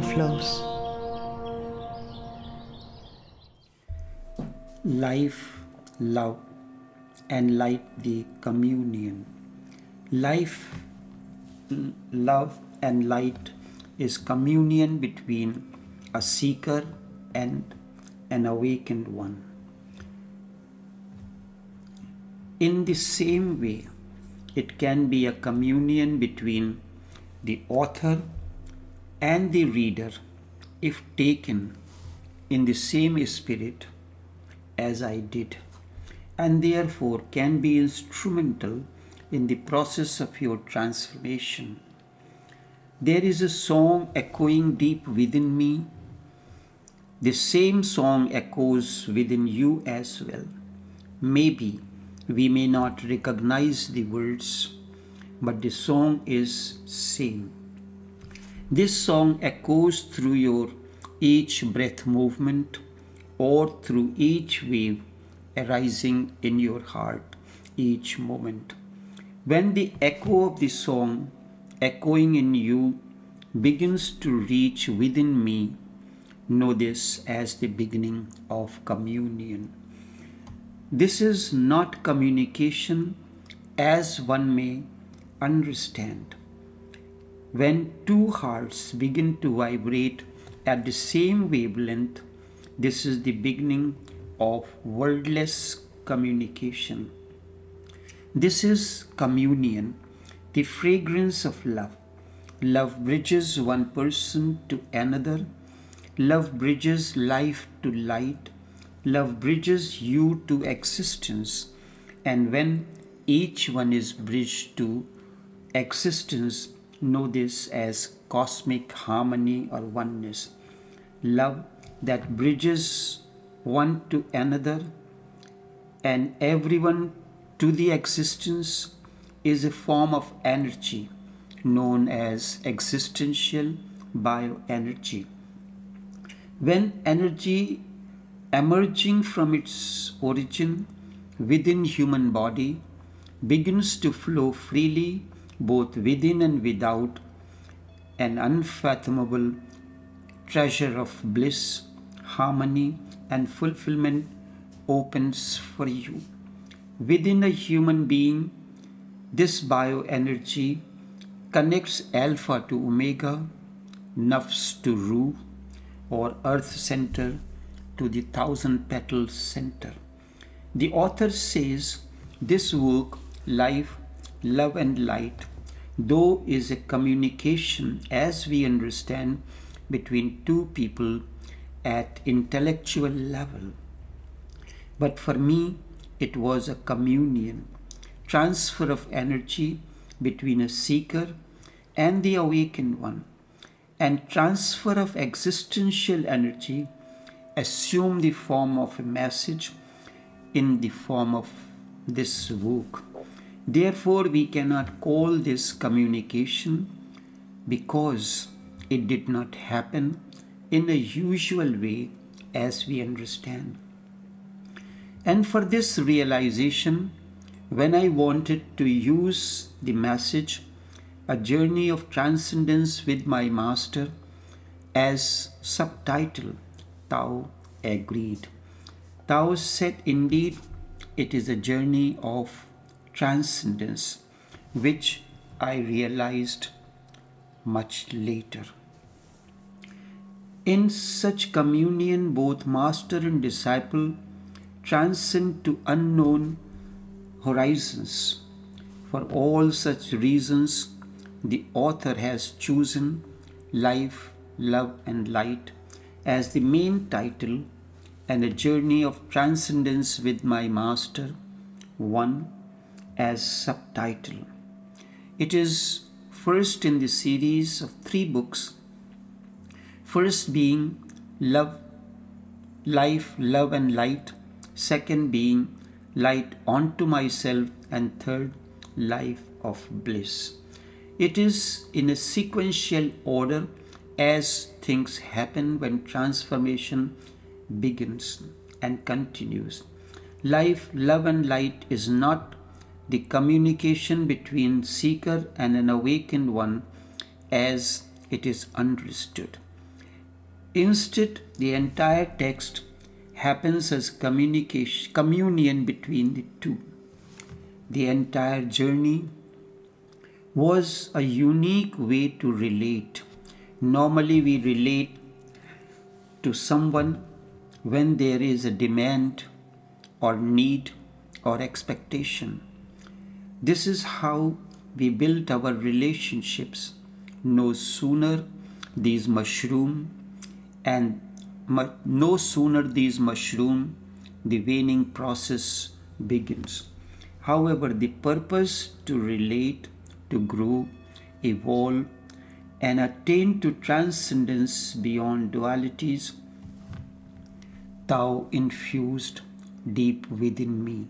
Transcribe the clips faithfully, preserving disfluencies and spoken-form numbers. everything flows. Life, love and light, the communion. Life, love and light is communion between a seeker and an awakened one. In the same way, it can be a communion between the author and the reader if taken in the same spirit as I did, and therefore can be instrumental in the process of your transformation. There is a song echoing deep within me. The same song echoes within you as well. Maybe we may not recognize the words, but the song is same. This song echoes through your each breath movement or through each wave arising in your heart each moment. When the echo of the song echoing in you begins to reach within me, know this as the beginning of communion. This is not communication as one may understand. When two hearts begin to vibrate at the same wavelength, this is the beginning of wordless communication. This is communion, the fragrance of love. Love bridges one person to another. Love bridges life to light. Love bridges you to existence. And when each one is bridged to existence, know this as cosmic harmony or oneness. Love that bridges one to another and everyone to the existence is a form of energy known as existential bioenergy. When energy emerging from its origin within human body begins to flow freely both within and without, an unfathomable treasure of bliss, harmony and fulfillment opens for you. Within a human being, this bioenergy connects alpha to omega, nafs to ruh, or earth center to the thousand petal center. The author says this work, Life, Love and Light, though is a communication as we understand between two people at intellectual level. But for me, it was a communion, transfer of energy between a seeker and the awakened one, and transfer of existential energy assume the form of a message in the form of this work. Therefore, we cannot call this communication because it did not happen in a usual way as we understand. And for this realization, when I wanted to use the message, A Journey of Transcendence with My Master, as subtitle, Tao agreed. Tao said indeed it is a journey of transcendence, which I realized much later. In such communion, both master and disciple transcend to unknown horizons. For all such reasons, the author has chosen Life, Love and Light as the main title and A Journey of Transcendence with My Master one as subtitle. It is first in the series of three books, first being Love, Life, Love and Light, second being Light Onto Myself, and third, Life of Bliss. It is in a sequential order as things happen when transformation begins and continues. Life, Love and Light is not the communication between seeker and an awakened one as it is understood. Instead, the entire text happens as communication, communion between the two. The entire journey was a unique way to relate. Normally, we relate to someone when there is a demand or need or expectation. This is how we build our relationships. No sooner these mushroom and mu- no sooner these mushroom, the waning process begins. However, the purpose to relate, to grow, evolve, and attain to transcendence beyond dualities, thou infused deep within me.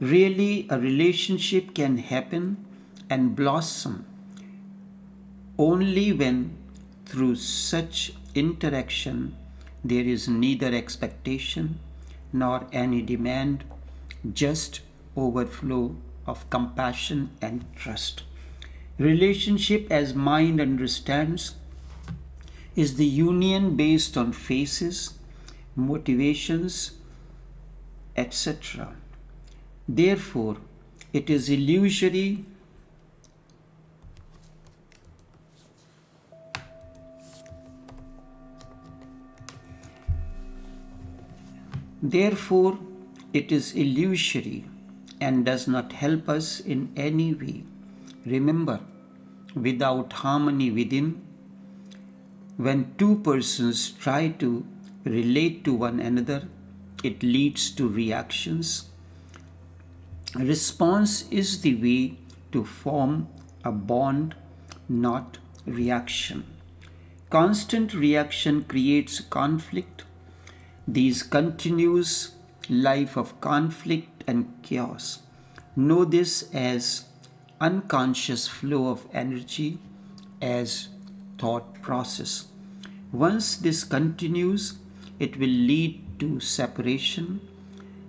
Really, a relationship can happen and blossom only when through such interaction there is neither expectation nor any demand, just overflow of compassion and trust. Relationship, as mind understands, is the union based on faces, motivations, et cetera. Therefore, it is illusory Therefore, it is illusory and does not help us in any way. Remember, without harmony within, when two persons try to relate to one another, it leads to reactions. Response is the way to form a bond, not reaction. Constant reaction creates conflict. These continuous life of conflict and chaos. Know this as unconscious flow of energy, as thought process. Once this continues, it will lead to separation.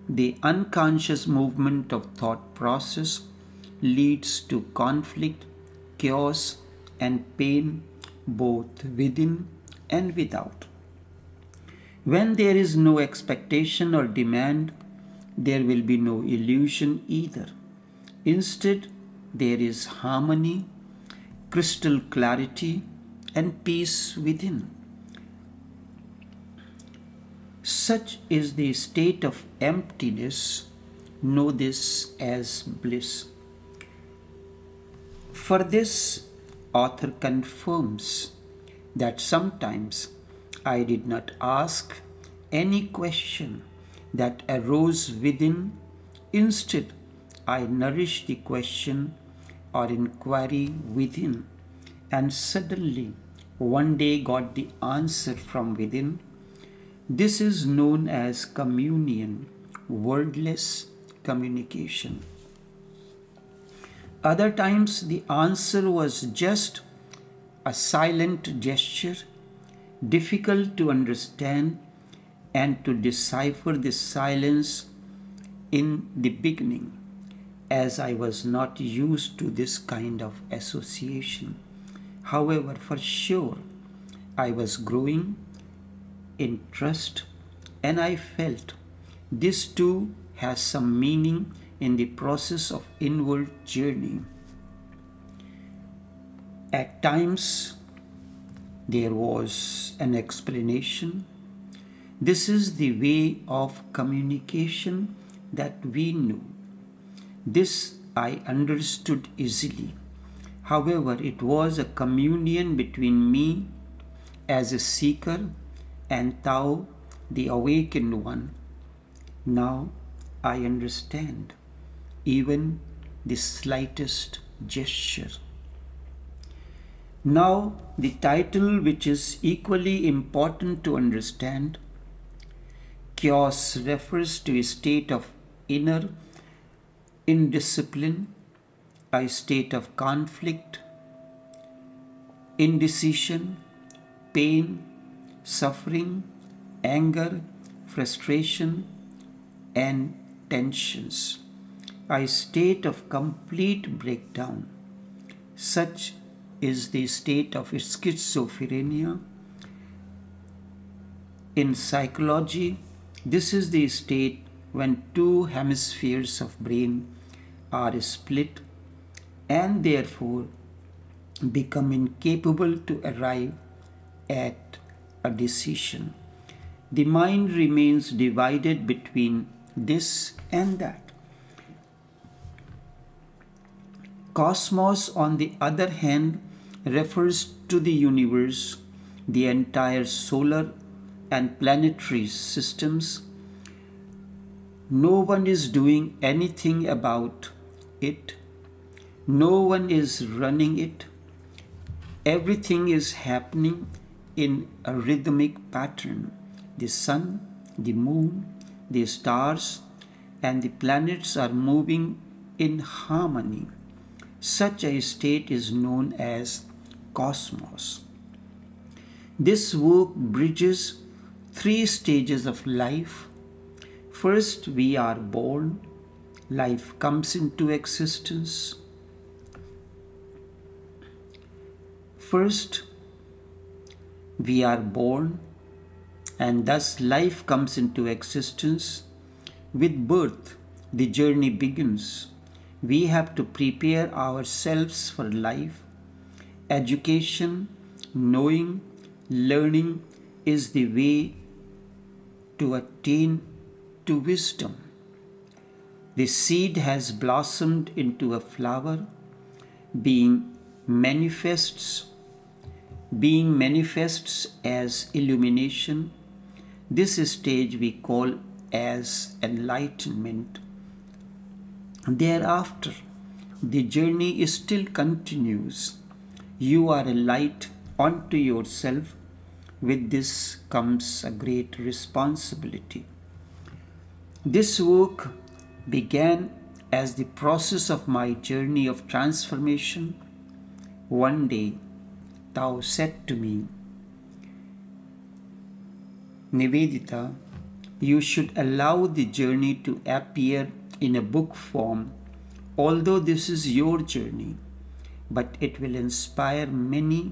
The unconscious movement of thought process leads to conflict, chaos, and pain, both within and without. When there is no expectation or demand, there will be no illusion either. Instead, there is harmony, crystal clarity, and peace within. Such is the state of emptiness. Know this as bliss. For this, author confirms that sometimes I did not ask any question that arose within. Instead, I nourished the question or inquiry within, and suddenly one day got the answer from within. This is known as communion, wordless communication. Other times the answer was just a silent gesture, difficult to understand and to decipher this silence in the beginning, as I was not used to this kind of association. However, for sure, I was growing in trust, and I felt this too has some meaning in the process of inward journey. At times, there was an explanation. This is the way of communication that we knew. This I understood easily. However, it was a communion between me as a seeker and thou, the awakened one. Now I understand even the slightest gesture. Now the title, which is equally important to understand. Chaos refers to a state of inner indiscipline, a state of conflict, indecision, pain, suffering, anger, frustration, and tensions, a state of complete breakdown. Such is the state of schizophrenia, In psychology, this is the state when two hemispheres of brain are split and therefore become incapable to arrive at a decision. The mind remains divided between this and that. Cosmos, on the other hand, refers to the universe, the entire solar and planetary systems. No one is doing anything about it. No one is running it. Everything is happening in a rhythmic pattern. The sun, the moon, the stars, and the planets are moving in harmony. Such a state is known as cosmos. This work bridges three stages of life. First, we are born. Life comes into existence. First, we are born, and thus life comes into existence. With birth, the journey begins. We have to prepare ourselves for life. Education, knowing, learning is the way to attain to wisdom. The seed has blossomed into a flower, being manifests, being manifests as illumination. This stage we call as enlightenment. Thereafter, the journey still continues. You are a light unto yourself. With this comes a great responsibility. This work began as the process of my journey of transformation. One day, thou said to me, Nivedita, you should allow the journey to appear in a book form, although this is your journey, but it will inspire many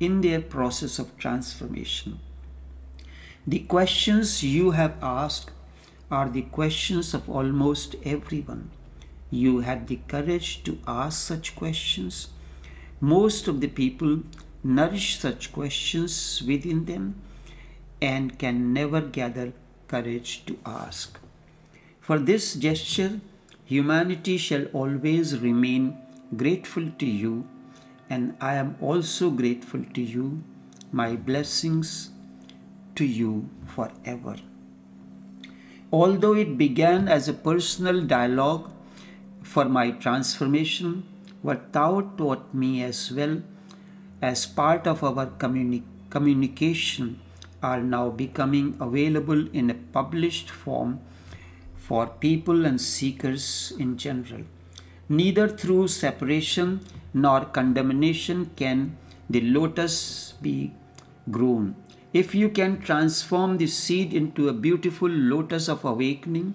in their process of transformation. The questions you have asked are the questions of almost everyone. You had the courage to ask such questions. Most of the people nourish such questions within them and can never gather courage to ask. For this gesture, humanity shall always remain grateful to you, and I am also grateful to you. My blessings to you forever. Although it began as a personal dialogue for my transformation, what thou taught me as well as part of our communi- communication are now becoming available in a published form for people and seekers in general. Neither through separation nor condemnation can the lotus be grown. If you can transform the seed into a beautiful lotus of awakening,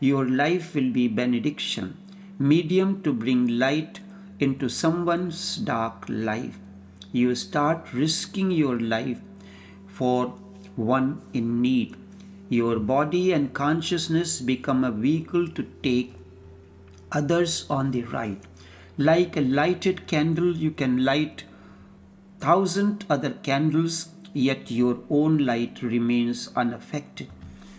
your life will be benediction, medium to bring light into someone's dark life. You start risking your life for one in need. Your body and consciousness become a vehicle to take others on the ride. Like a lighted candle, you can light thousand other candles, yet your own light remains unaffected.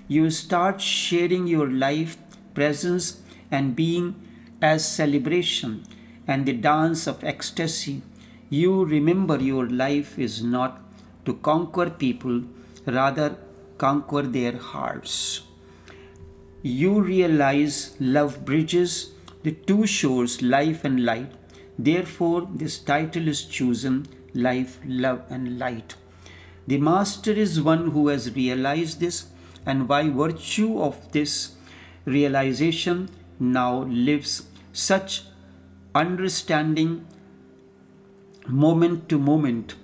You start sharing your life, presence, and being as celebration and the dance of ecstasy. You remember your life is not to conquer people, rather conquer their hearts. You realize love bridges the two shores, life and light. Therefore, this title is chosen, Life, Love and Light. The master is one who has realized this, and by virtue of this realization now lives such understanding moment to moment.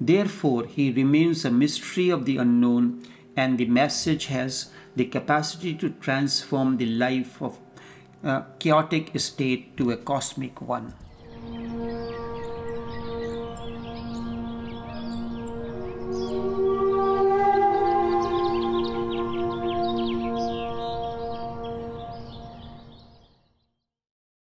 Therefore, he remains a mystery of the unknown, and the message has the capacity to transform the life of a chaotic state to a cosmic one.